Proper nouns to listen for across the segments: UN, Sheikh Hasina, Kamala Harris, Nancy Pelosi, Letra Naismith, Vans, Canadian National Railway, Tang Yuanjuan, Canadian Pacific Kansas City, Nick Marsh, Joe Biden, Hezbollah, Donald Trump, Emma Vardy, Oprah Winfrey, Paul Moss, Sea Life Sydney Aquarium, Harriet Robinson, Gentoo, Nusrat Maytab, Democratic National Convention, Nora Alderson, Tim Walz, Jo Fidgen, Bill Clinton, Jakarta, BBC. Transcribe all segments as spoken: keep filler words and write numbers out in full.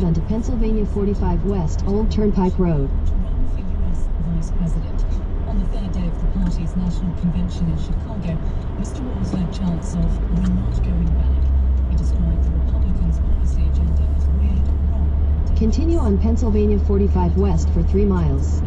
right onto Pennsylvania forty-five West Old Turnpike Road. Run for U S Vice President. On the third day of the party's national convention in Chicago, Mister Walz led chants of "We're not going back." He described the Republicans' policy agenda as weird, wrong, and continue on Pennsylvania forty-five West for three miles.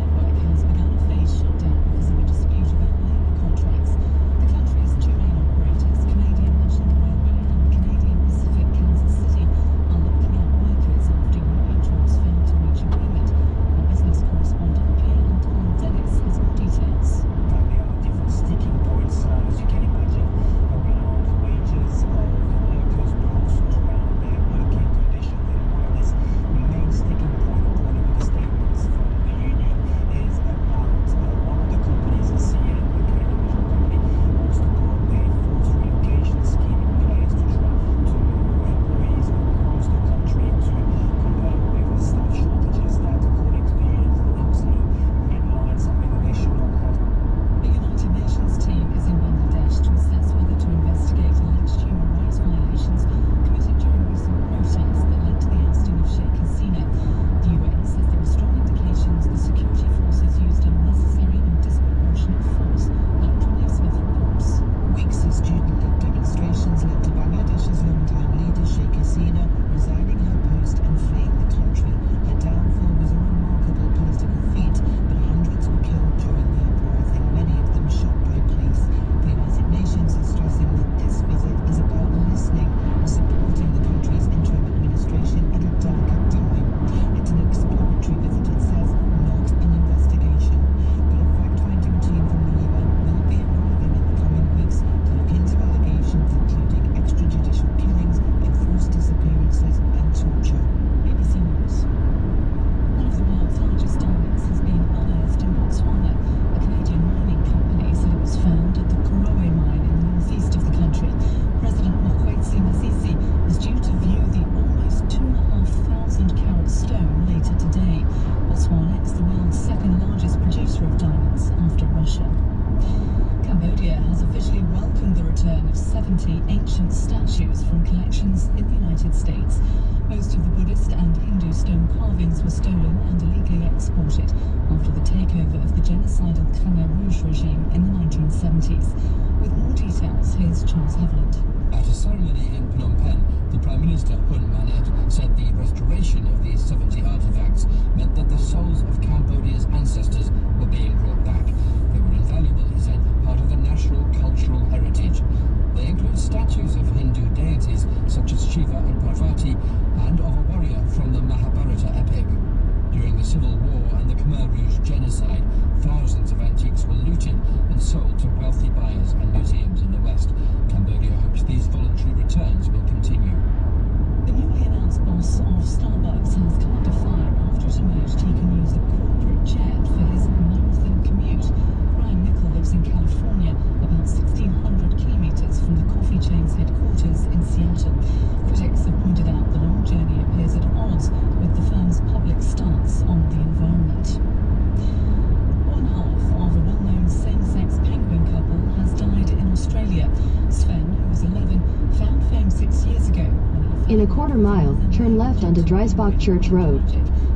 In a quarter mile, turn left onto Dreisbach Church Road.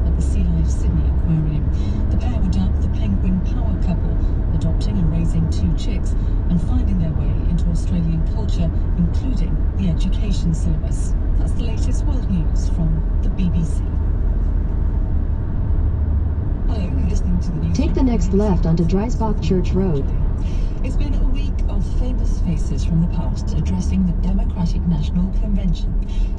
At the Sea Life Sydney Aquarium, the pair were dubbed the Penguin Power Couple, adopting and raising two chicks, and finding their way into Australian culture, including the education syllabus. That's the latest world news from the B B C. Hello, you're listening to the news. Take the next left onto Dreisbach Church Road. It's been a week of famous faces from the past addressing the Democratic National Convention.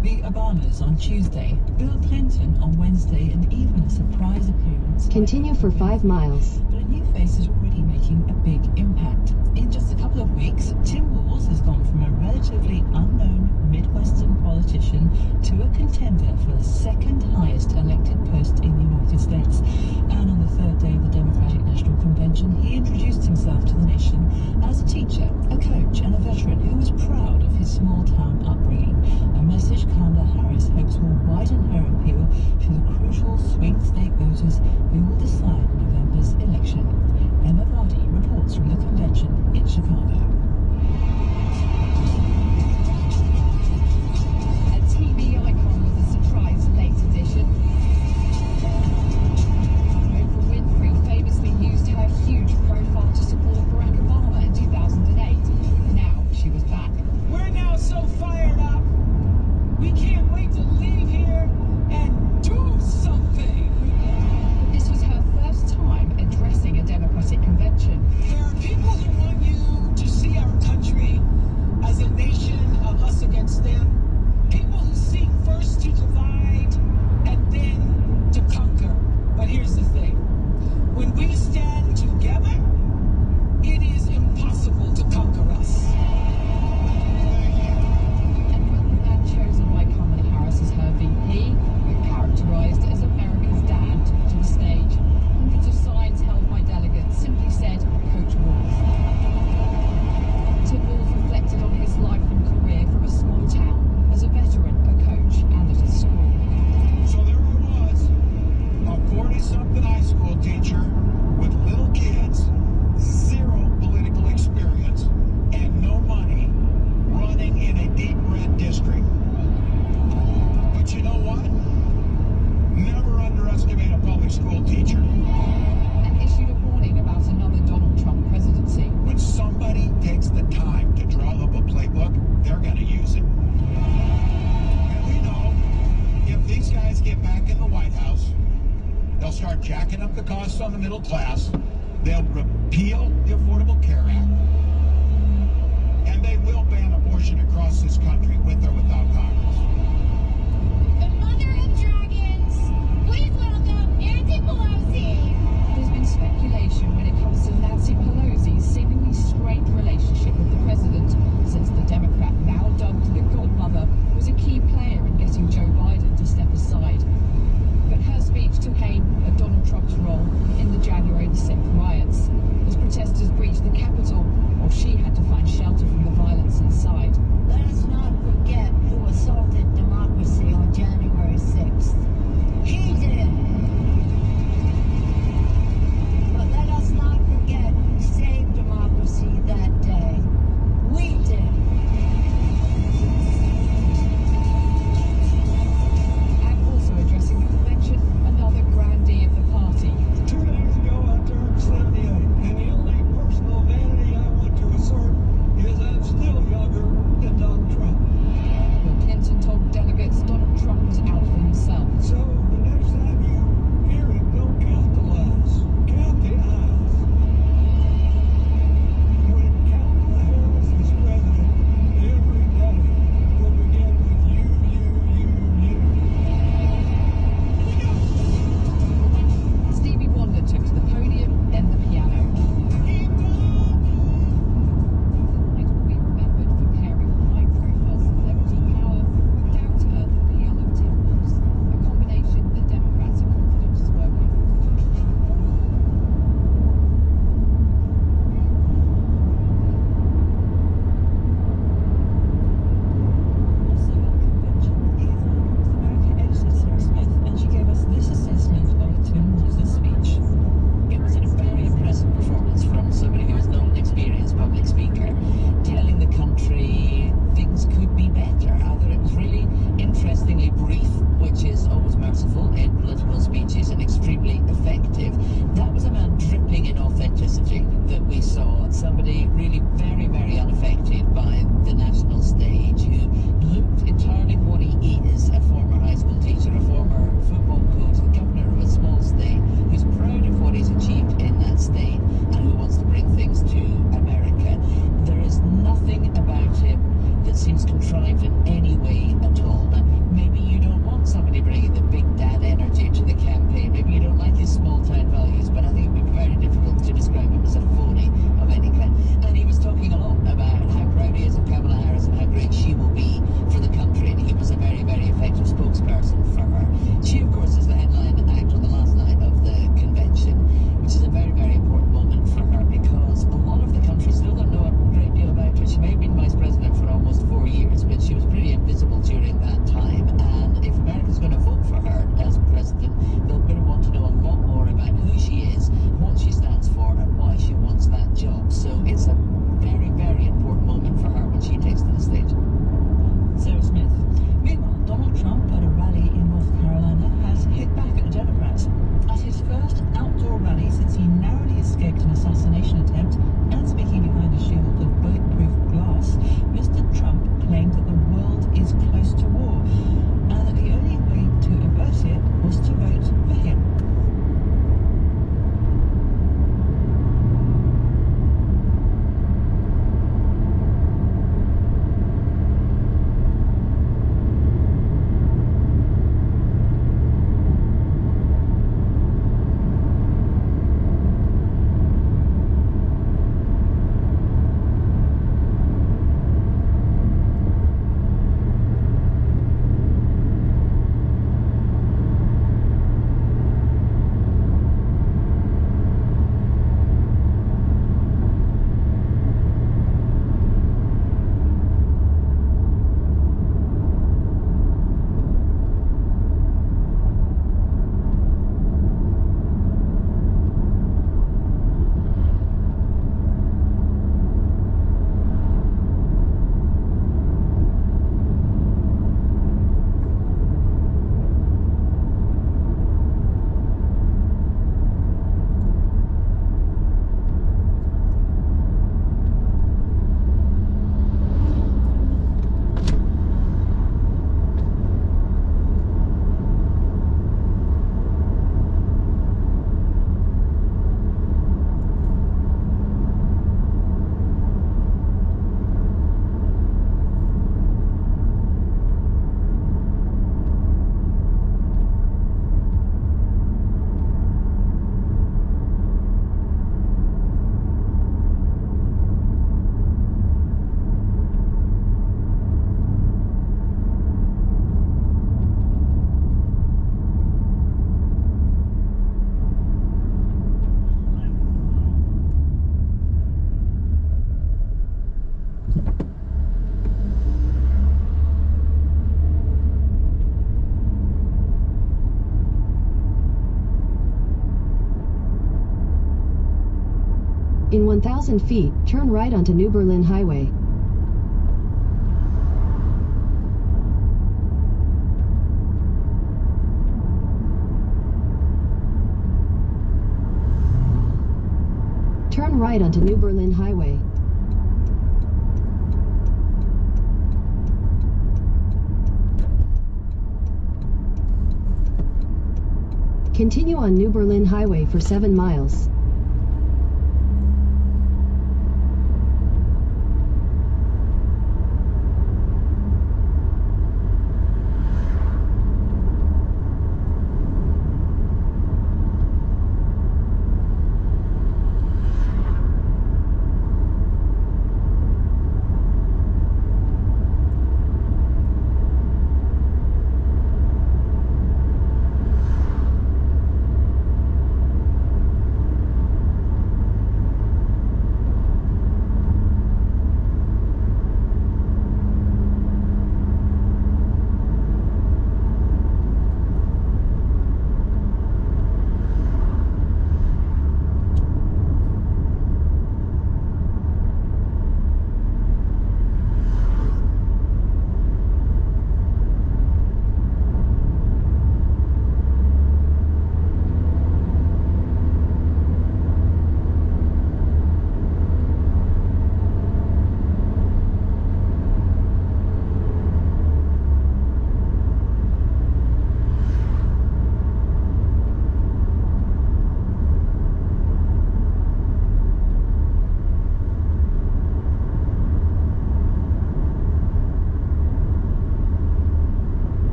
The Obamas on Tuesday, Bill Clinton on Wednesday, and even a surprise appearance. Continue for five miles. But a new face is already making a big impact. In just a couple of weeks, Tim Walz has gone from a relatively unknown Midwestern politician to a contender for the second highest elected post in the United States. And on the third day of the Democratic National Convention, he introduced himself to the nation as a teacher, a coach, and a veteran who was proud of his small-town upbringing, a message Kamala Harris hopes will widen her appeal to the crucial swing state voters who will decide November's election. Emma Vardy reports from the convention in Chicago. A T V icon with a surprise late edition. elementary school teacher. And issued a warning about another Donald Trump presidency. When somebody takes the time to draw up a playbook, they're going to use it. And we know if these guys get back in the White House, they'll start jacking up the costs on the middle class. They'll repeal the Affordable Care Act. And they will ban abortion across this country with or without Congress. The mother of dragons, please welcome Nancy Pelosi. There's been speculation when it comes to Nancy Pelosi's seemingly strained relationship with the president since the Democrat, now dubbed the godmother, was a key player in getting Joe Biden to step aside. But her speech took aim at Donald Trump's role in the January the sixth riots, as protesters breached the Capitol, or she had to find shelter from the violence inside. Let us not forget who was In one thousand feet, turn right onto New Berlin Highway. Turn right onto New Berlin Highway. Continue on New Berlin Highway for seven miles.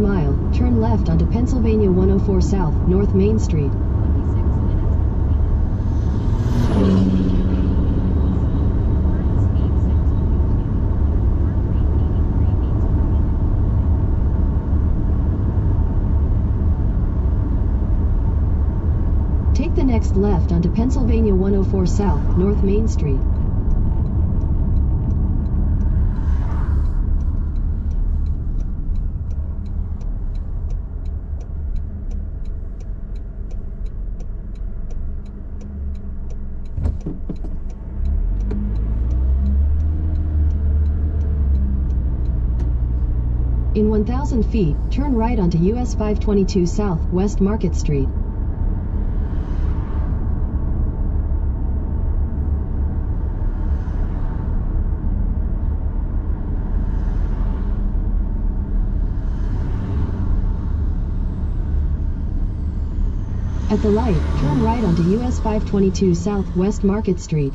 quarter mile, turn left onto Pennsylvania one oh four South, North Main Street. Take the next left onto Pennsylvania one oh four South, North Main Street. In one thousand feet, turn right onto U S five twenty-two South, West Market Street. At the light, turn right onto U S five twenty-two South, West Market Street.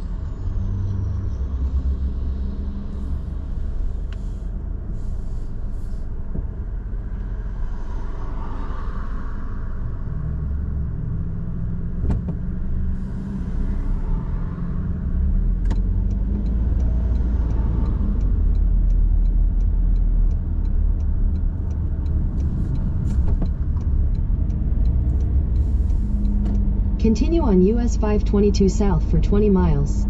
Continue on U S five twenty-two South for twenty miles.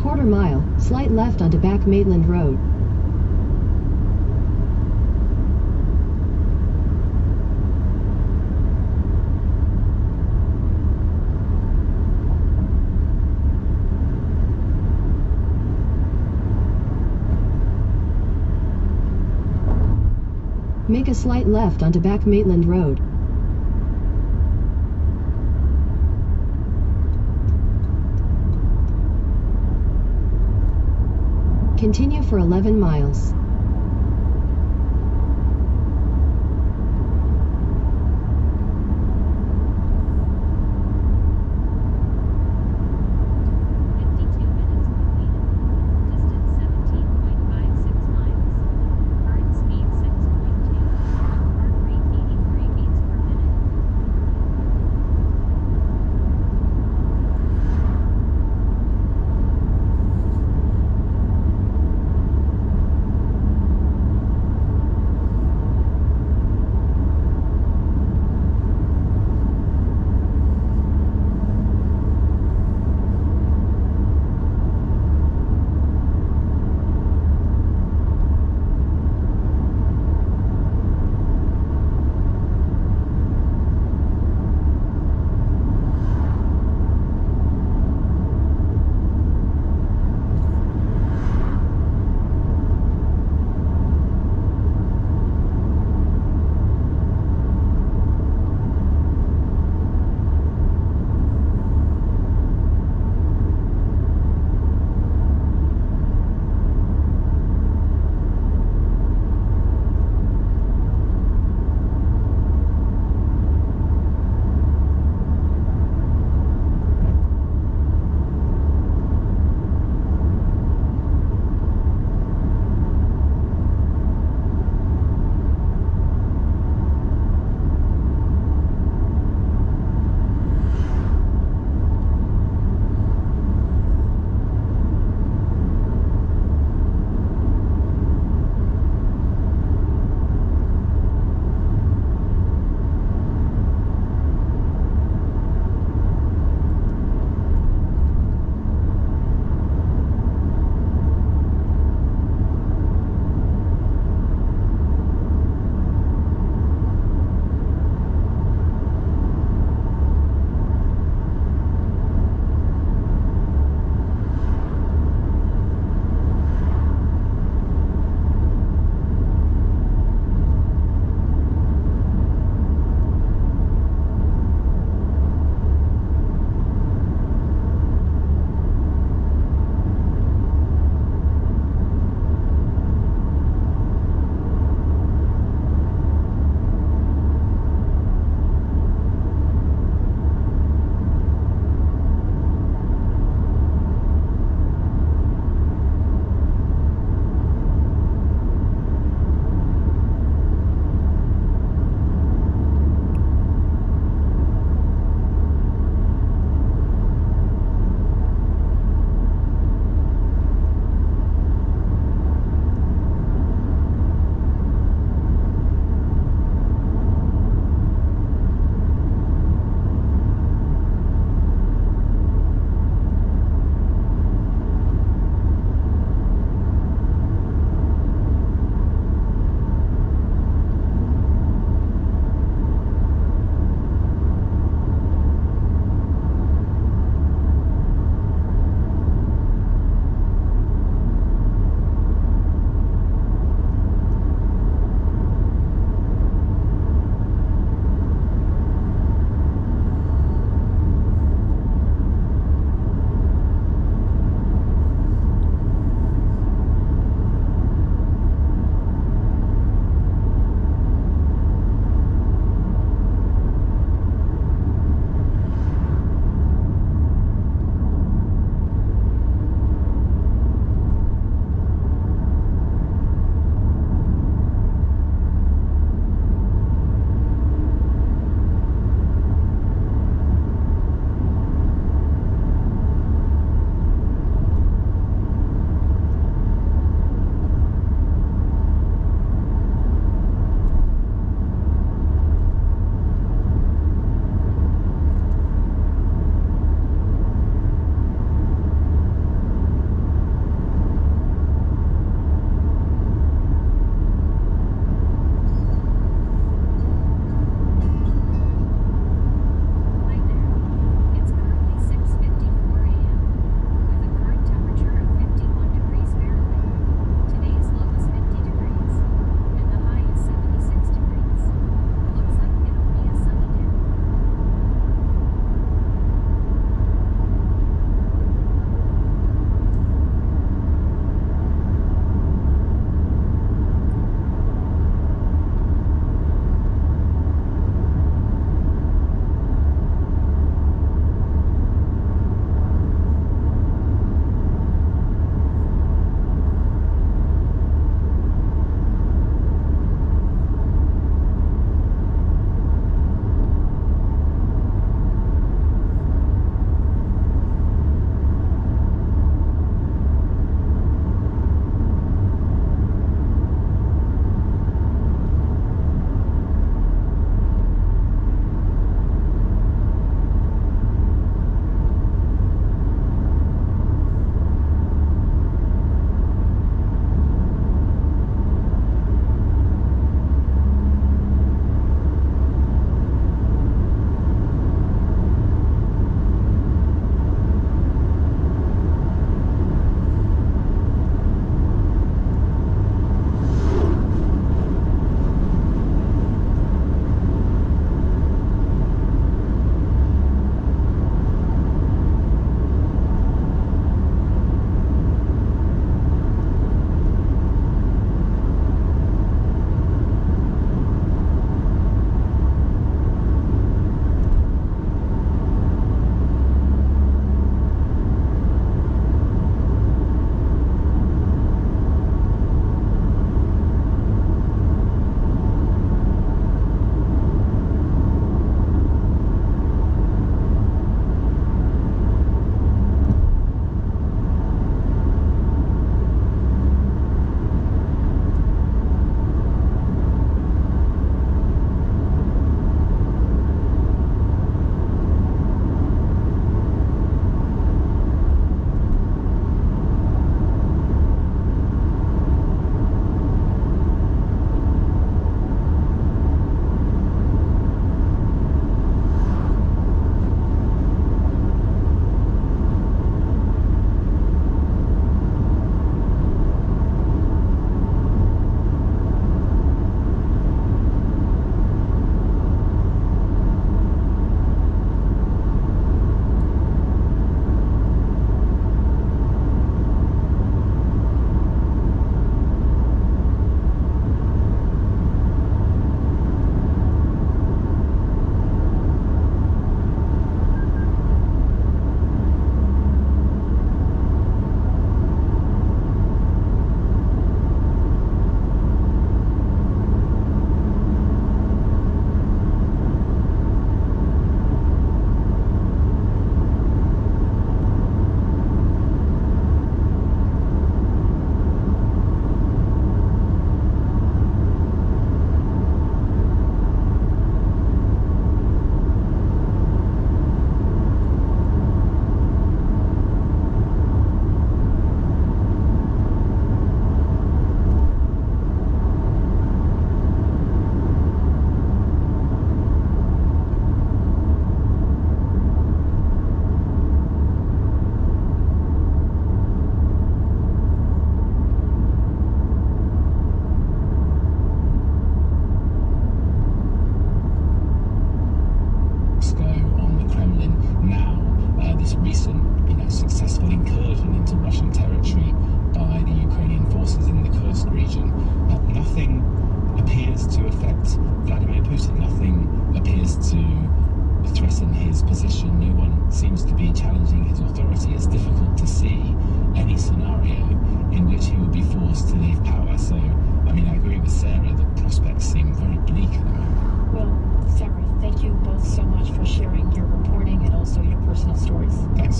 quarter mile, slight left onto Back Maitland Road. Make a slight left onto Back Maitland Road. Continue for eleven miles.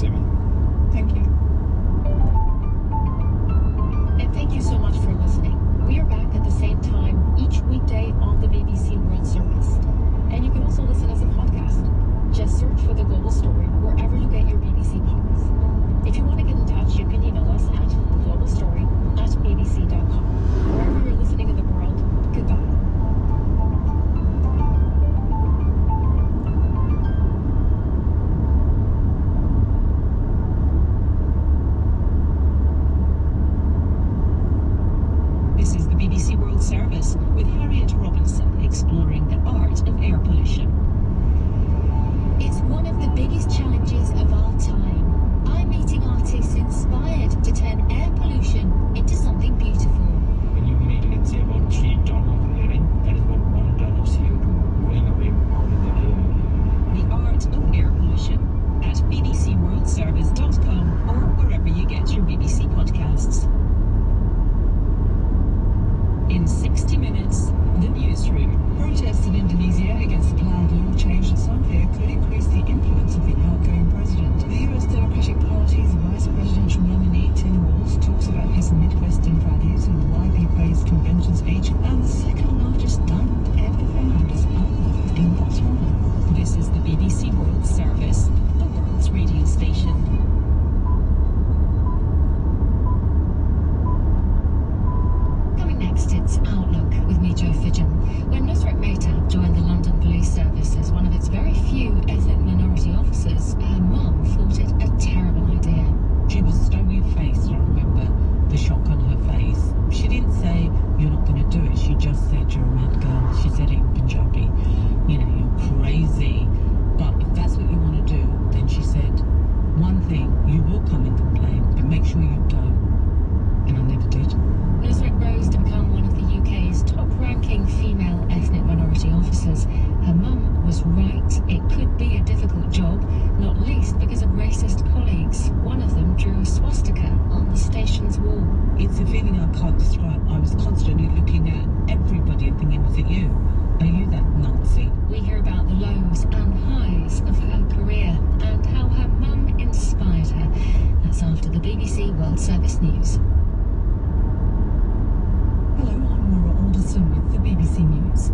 Simi. Thank you. And thank you so much for listening. We are back at the same time each weekday on the B B C World Service. And you can also listen as a podcast. Just search for The Global Story wherever you get your B B C podcasts. If you want to get in touch, you can email us at theglobalstory at b b c dot com. Wherever you're listening in the world, goodbye. Service with Harriet Robinson exploring the art of air pollution. It's one of the biggest challenges of our time. I'm meeting artists inspired to turn air pollution into something beautiful. When you make, let's say, about three tons of airing, that is about one ton of C O two going away out in the air. The art of air pollution at b b c world service dot com or wherever you get your B B C podcasts. In sixty minutes, the newsroom. Protests in Indonesia against the planned law change that some fear could increase the influence of the outgoing president. The U S Democratic Party's vice presidential nominee, Tim Walz, talks about his Midwestern values and why he praised convention speech, and the second largest diamond ever found is unearthed in Botswana. This is the B B C World Service, the world's radio station. It's Outlook with me, Jo Fidgen. When Nusrat Maytab joined the London Police Service as one of its very few ethnic minority officers, her mum thought it a terrible idea. She was stone-faced, I remember, the shock on her face. She didn't say, "You're not going to do it," she just said, "You're a mad girl." She said it in Punjabi, you know, "You're crazy, but if that's what you want to do," then she said, "one thing, you will come and complain, but make sure you don't." And I never did. Nusrat rose to become one of the U K's top-ranking female ethnic minority officers. Her mum was right. It could be a difficult job, not least because of racist colleagues. One of them drew a swastika on the station's wall. It's a feeling I can't describe. I was constantly looking at everybody and thinking, was it you? Are you that Nazi? We hear about the lows and highs of her career and how her mum inspired her. That's after the B B C World Service News. Hello, I'm Nora Alderson with the B B C News.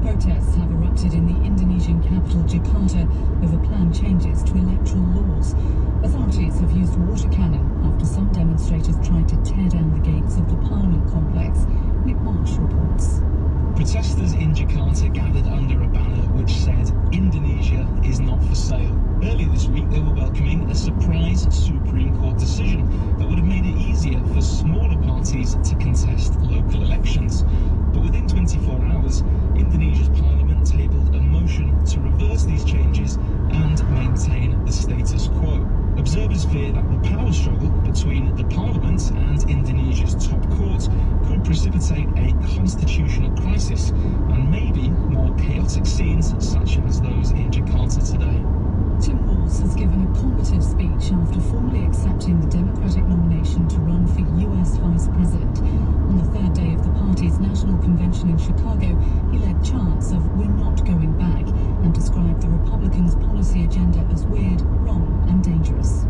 Protests have erupted in the Indonesian capital Jakarta over planned changes to electoral laws. Authorities have used water cannon after some demonstrators tried to tear down the gates of the parliament complex. Nick Marsh reports. Protesters in Jakarta gathered under a banner which said, "Indonesia is not for sale." Earlier this week, they were welcoming a surprise Supreme Court decision that would have made it easier for smaller parties to contest local elections. But within twenty-four hours, Indonesia's parliament tabled a motion to reverse these changes and maintain the status quo. Observers fear that the power struggle between the parliament and Indonesia's top court could precipitate a constitutional crisis and maybe more chaotic scenes such as those in Jakarta today. Tim Walz has given a combative speech after formally accepting the Democratic nomination to run for U S Vice President. On the third day of the party's national convention in Chicago, he led chants of "We're not going back" and described the Republicans' policy agenda as weird, wrong and dangerous.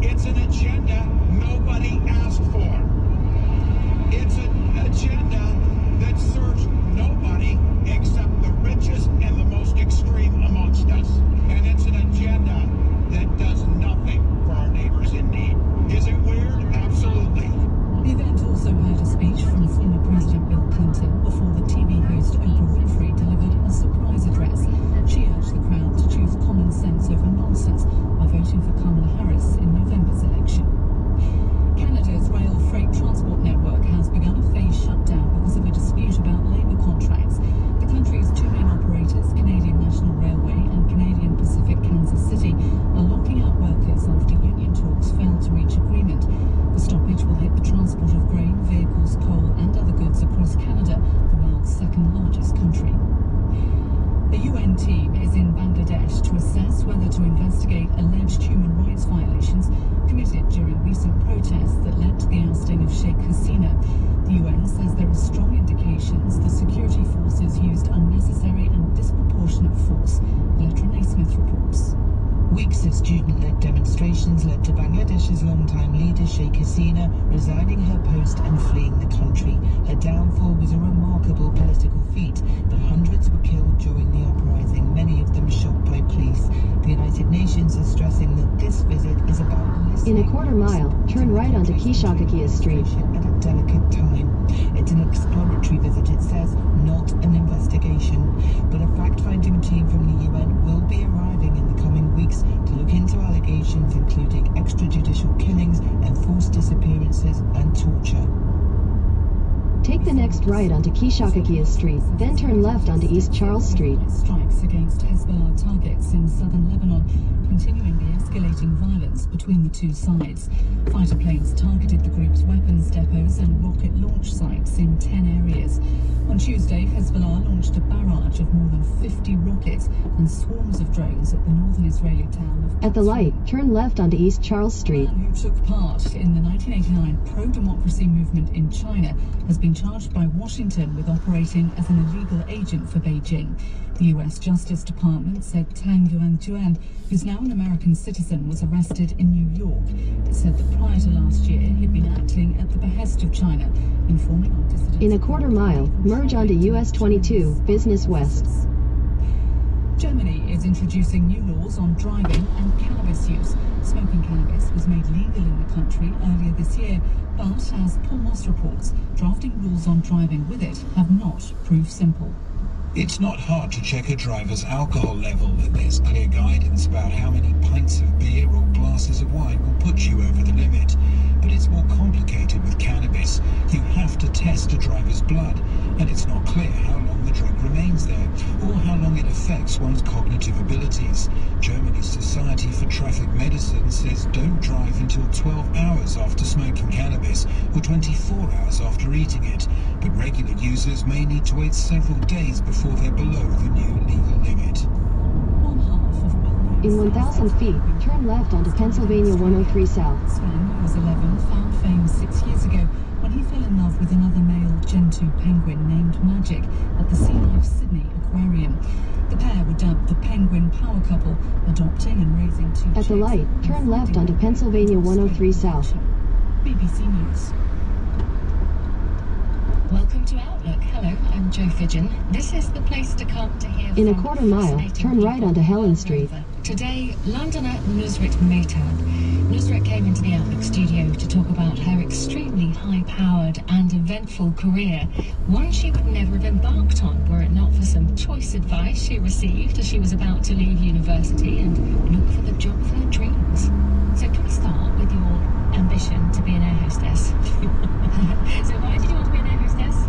It's an agenda nobody asked for. It's an agenda that serves nobody except the richest and the most extreme amongst us. And it's an agenda that does nothing for our neighbors in need. Is it weird? Absolutely. The event also heard a speech from former President Bill Clinton before the T V host Oprah Winfrey delivered a surprise address. She urged the crowd to choose common sense over nonsense by voting for Kamala Harris in November's election. Canada's rail freight transport network has begun a phased shutdown because of a dispute about labour contracts. The country's two main operators, Canadian National Railway and Canadian Pacific Kansas City, are locking out workers after union talks failed to reach agreement. The stoppage will hit the transport of grain, vehicles, coal and other goods across Canada, the world's second largest country. The U N team is in Bangladesh to assess whether to investigate alleged human rights violations committed during recent protests that led to the ousting of Sheikh Hasina. The U N says there are strong indications the security forces used unnecessary and disproportionate force. Letra Naismith reports. Weeks of student-led demonstrations led to Bangladesh's longtime leader Sheikh Hasina resigning her post and fleeing the country. Her downfall was a remarkable political feat, but hundreds were killed during the uprising, many of them shot by police. The United Nations is stressing that this visit is about listening. In a quarter mile, turn right onto Kishakakia Street. At a delicate time. It's an exploratory visit, it says, not an investigation. But a fact-finding team from the U N will be arriving in the coming weeks to look into allegations including extrajudicial killings and forced disappearances and torture. Take the next right onto Kishakakia Street, then turn left onto East Charles Street. Strikes against Hezbollah targets in southern Lebanon, continuing the escalating violence between the two sides. Fighter planes targeted the group's weapons depots and rocket launch sites in ten areas. On Tuesday, Hezbollah launched a barrage of more than fifty rockets and swarms of drones at the northern Israeli town of... At the light, turn left onto East Charles Street. The man who took part in the nineteen eighty-nine pro-democracy movement in China has been charged by Washington with operating as an illegal agent for Beijing. The U S Justice Department said Tang Yuanjuan, who's now an American citizen, was arrested in New York. It said that prior to last year, he'd been acting at the behest of China, informing on dissidents... In a quarter mile, merge onto U S twenty-two, Business West. Germany is introducing new laws on driving and cannabis use. Smoking cannabis was made legal in the country earlier this year, but as Paul Moss reports, drafting rules on driving with it have not proved simple. It's not hard to check a driver's alcohol level, and there's clear guidance about how many pints of beer or glasses of wine will put you over the limit. But it's more complicated with cannabis. You have to test a driver's blood, and it's not clear how long the drug remains there, or how long it affects one's cognitive abilities. Germany's Society for Traffic Medicine says don't drive until twelve hours after smoking cannabis, or twenty-four hours after eating it, but regular users may need to wait several days before they're below the new legal limit. In one thousand feet, turn left onto Pennsylvania one oh three South. Sven was eleven, found fame six years ago when he fell in love with another male Gentoo penguin named Magic at the Sea Life Sydney Aquarium. The pair were dubbed the Penguin Power Couple, adopting and raising two chicks. At the light, turn left onto Pennsylvania one oh three South. B B C News. Welcome to Outlook. Hello, I'm Joe Fidgen. This is the place to come to hear from... In a quarter mile, turn right onto Helen Street. Today, Londoner Nusrat Maytab. Nusrat came into the Outlook studio to talk about her extremely high-powered and eventful career, one she would never have embarked on were it not for some choice advice she received as she was about to leave university and look for the job of her dreams. So can we start with your ambition to be an air hostess? So why did you want to be an air hostess?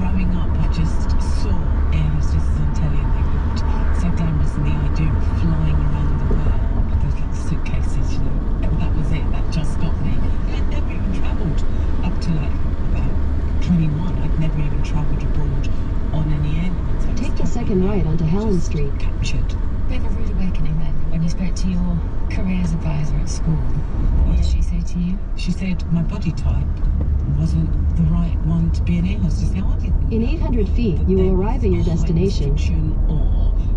Growing up, I just saw air hostesses on telly and they looked so glamorous, and the idea of flying around the world with those little suitcases, you know, that was it, that just got me. And I'd never even travelled up to like about twenty-one, I'd never even travelled abroad on any airlines. So take the second ride onto Helen Street. Captured. Bit of a rude awakening then, when you spoke to your careers advisor at school. What did she say to you? She said my body type wasn't the right one to be an air hostess. In eight hundred feet, you will arrive at your destination. Or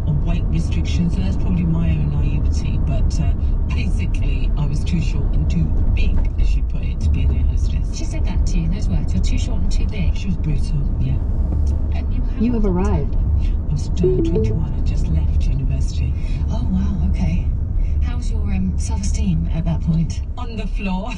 a weight restriction, so that's probably my own naivety, but uh, basically I was too short and too big, as she put it, to be an air hostess. She said that to you, those words, you're too short and too big. She was brutal, yeah. And you, you have arrived. I was twenty-one, I just left university. Oh wow, okay. How was your um, self-esteem at that point? On the floor.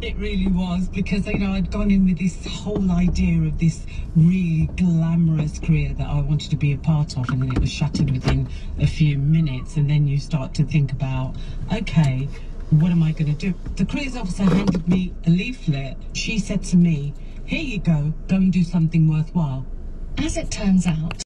It really was, because you know I'd gone in with this whole idea of this really glamorous career that I wanted to be a part of, and then it was shattered within a few minutes. And then you start to think about, okay, what am I going to do? The careers officer handed me a leaflet. She said to me, here you go, go and do something worthwhile. As it turns out,